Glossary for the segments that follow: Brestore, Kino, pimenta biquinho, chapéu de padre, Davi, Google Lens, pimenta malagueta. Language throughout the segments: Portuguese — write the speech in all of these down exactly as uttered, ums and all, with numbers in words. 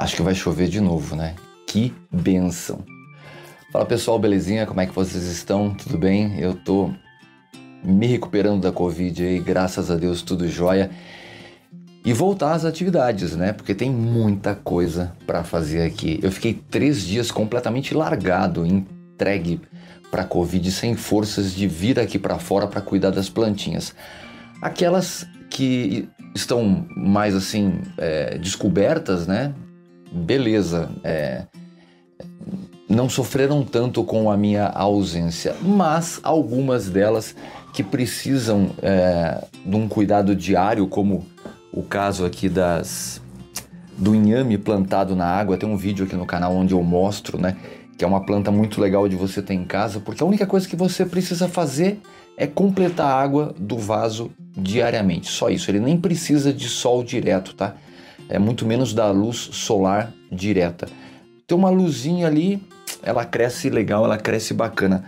Acho que vai chover de novo, né? Que benção! Fala pessoal, belezinha? Como é que vocês estão? Tudo bem? Eu tô me recuperando da Covid aí, graças a Deus, tudo jóia. E voltar às atividades, né? Porque tem muita coisa pra fazer aqui. Eu fiquei três dias completamente largado, entregue pra Covid, sem forças de vir aqui pra fora pra cuidar das plantinhas. Aquelas que estão mais assim, é, descobertas, né? Beleza, é, não sofreram tanto com a minha ausência, mas algumas delas que precisam é, de um cuidado diário, como o caso aqui das, do inhame plantado na água. Tem um vídeo aqui no canal onde eu mostro, né, que é uma planta muito legal de você ter em casa, porque a única coisa que você precisa fazer é completar a água do vaso diariamente, só isso. Ele nem precisa de sol direto, tá? É muito menos da luz solar direta. Tem uma luzinha ali, ela cresce legal, ela cresce bacana.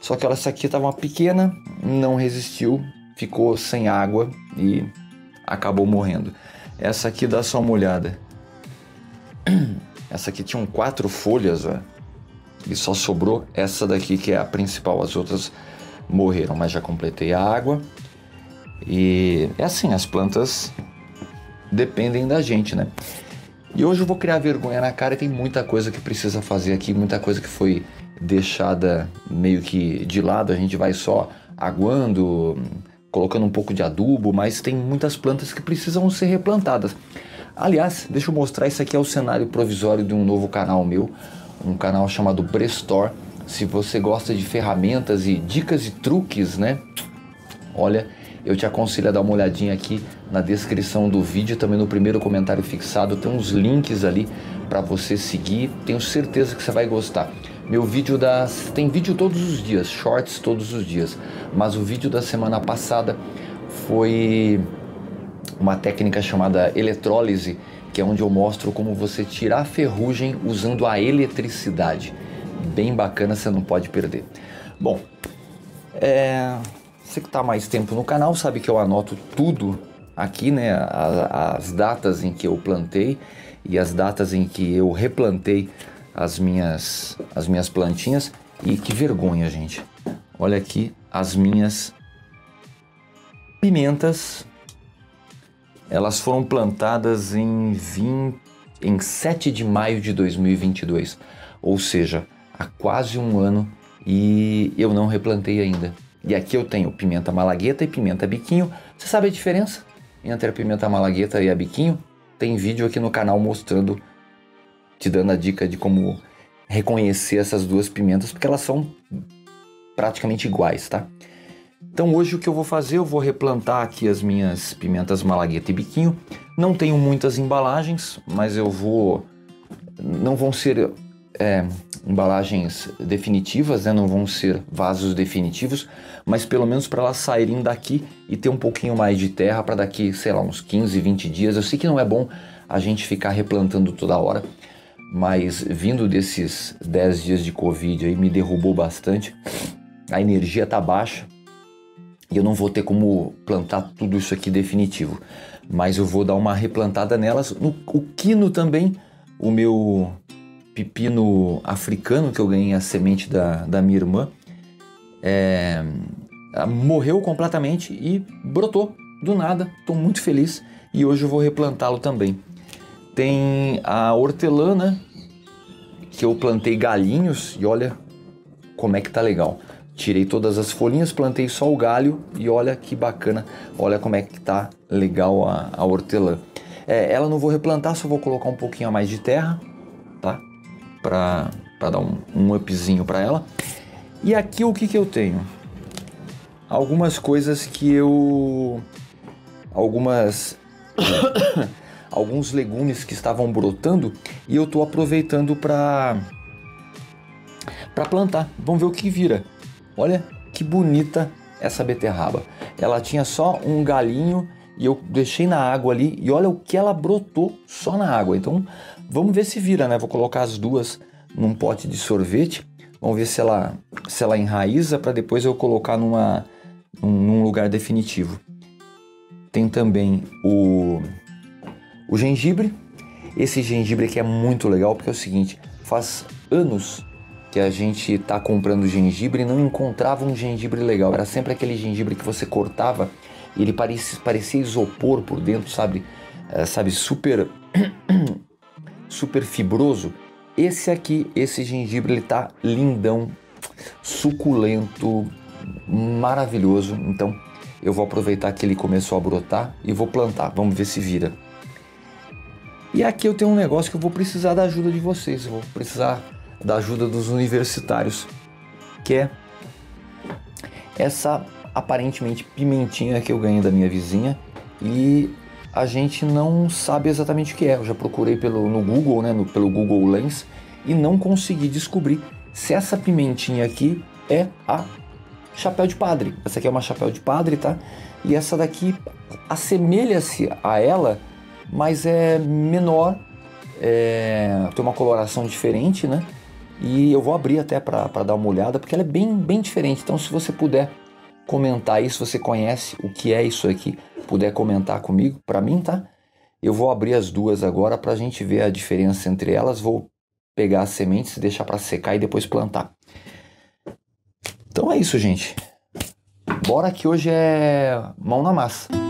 Só que olha, essa aqui estava pequena, não resistiu, ficou sem água e acabou morrendo. Essa aqui, dá só uma olhada. Essa aqui tinha quatro folhas, ó, e só sobrou essa daqui que é a principal. As outras morreram, mas já completei a água. E é assim, as plantas dependem da gente, né? E hoje eu vou criar vergonha na cara, e tem muita coisa que precisa fazer aqui, muita coisa que foi deixada meio que de lado. A gente vai só aguando, colocando um pouco de adubo, mas tem muitas plantas que precisam ser replantadas. Aliás, deixa eu mostrar, isso aqui é o cenário provisório de um novo canal meu, um canal chamado Brestore. Se você gosta de ferramentas e dicas e truques, né? Olha, eu te aconselho a dar uma olhadinha aqui na descrição do vídeo, também no primeiro comentário fixado, tem uns links ali para você seguir. Tenho certeza que você vai gostar. Meu vídeo das... tem vídeo todos os dias, shorts todos os dias, mas o vídeo da semana passada foi uma técnica chamada eletrólise, que é onde eu mostro como você tirar a ferrugem usando a eletricidade. Bem bacana, você não pode perder. Bom, é... você que está mais tempo no canal sabe que eu anoto tudo aqui, né? As, as datas em que eu plantei e as datas em que eu replantei as minhas, as minhas plantinhas. E que vergonha, gente. Olha aqui as minhas pimentas. Elas foram plantadas em, vinte, em sete de maio de dois mil e vinte e dois. Ou seja, há quase um ano, e eu não replantei ainda. E aqui eu tenho pimenta malagueta e pimenta biquinho. Você sabe a diferença entre a pimenta malagueta e a biquinho? Tem vídeo aqui no canal mostrando, te dando a dica de como reconhecer essas duas pimentas, porque elas são praticamente iguais, tá? Então hoje o que eu vou fazer, eu vou replantar aqui as minhas pimentas malagueta e biquinho. Não tenho muitas embalagens, mas eu vou... não vão ser... É, embalagens definitivas, né? Não vão ser vasos definitivos, mas pelo menos para elas saírem daqui e ter um pouquinho mais de terra para daqui, sei lá, uns quinze, vinte dias. Eu sei que não é bom a gente ficar replantando toda hora, mas vindo desses dez dias de Covid aí, me derrubou bastante, a energia tá baixa e eu não vou ter como plantar tudo isso aqui definitivo, mas eu vou dar uma replantada nelas. No, o Kino também, o meu... pepino africano que eu ganhei a semente da, da minha irmã, é, morreu completamente e brotou do nada. Estou muito feliz e hoje eu vou replantá-lo também. Tem a hortelã, né, que eu plantei galhinhos, e olha como é que tá legal. Tirei todas as folhinhas, plantei só o galho e olha que bacana. Olha como é que tá legal a, a hortelã. É, ela não vou replantar, só vou colocar um pouquinho a mais de terra, tá? Para dar um, um upzinho para ela. E aqui o que que eu tenho? Algumas coisas que eu... Algumas... alguns legumes que estavam brotando e eu tô aproveitando para para plantar. Vamos ver o que vira. Olha que bonita essa beterraba. Ela tinha só um galinho e eu deixei na água ali e olha o que ela brotou só na água. Então vamos ver se vira, né? Vou colocar as duas num pote de sorvete. Vamos ver se ela, se ela enraiza para depois eu colocar numa, num lugar definitivo. Tem também o, o gengibre. Esse gengibre aqui é muito legal porque é o seguinte, faz anos que a gente tá comprando gengibre e não encontrava um gengibre legal. Era sempre aquele gengibre que você cortava e ele parecia, parecia isopor por dentro, sabe? É, sabe, super, super fibroso. Esse aqui, esse gengibre, ele tá lindão, suculento, maravilhoso. Então eu vou aproveitar que ele começou a brotar e vou plantar. Vamos ver se vira. E aqui eu tenho um negócio que eu vou precisar da ajuda de vocês. Eu vou precisar da ajuda dos universitários, que é essa aparentemente pimentinha que eu ganhei da minha vizinha e a gente não sabe exatamente o que é. Eu já procurei pelo, no Google, né, no, pelo Google Lens, e não consegui descobrir se essa pimentinha aqui é a chapéu de padre. Essa aqui é uma chapéu de padre, tá? E essa daqui assemelha-se a ela, mas é menor, é, tem uma coloração diferente, né? E eu vou abrir até para dar uma olhada, porque ela é bem, bem diferente. Então, se você puder comentar aí, se você conhece o que é isso aqui, puder comentar comigo, para mim, tá? Eu vou abrir as duas agora para a gente ver a diferença entre elas. Vou pegar as sementes, deixar para secar e depois plantar. Então é isso, gente. Bora que hoje é mão na massa.